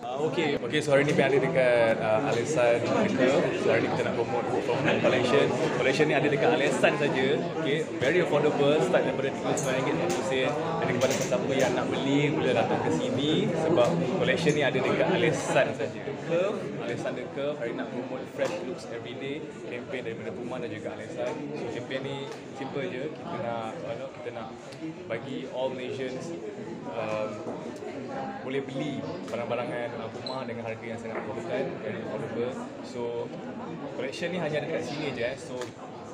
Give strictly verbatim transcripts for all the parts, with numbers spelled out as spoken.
Okay, okay. So hari ni ada dekat uh, Al-Ikhsan Sports. So hari ni kita nak promote performance Malaysia. Malaysia ni ada dekat Al-Ikhsan saja. Okay, very affordable. Start daripada tiga puluh sembilan ringgit. Jadi kepada sesiapa yang nak beli, boleh datang ke sini sebab Malaysia ni ada dekat Al-Ikhsan saja. Curve, Al-Ikhsan The Curve. Hari nak promote fresh looks every day. Campaign daripada Puma dan juga Al-Ikhsan. So campaign ni simple je. Kita nak, uh, kita nak bagi all Malaysians um, boleh beli barang-barangan Puma dengan harga yang sangat affordable, very affordable. So collection ni hanya dekat sini je, so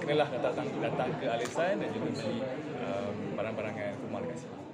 kenalah datang datang ke Al-Ikhsan dan juga beli um, barang-barangan Puma dekat sini.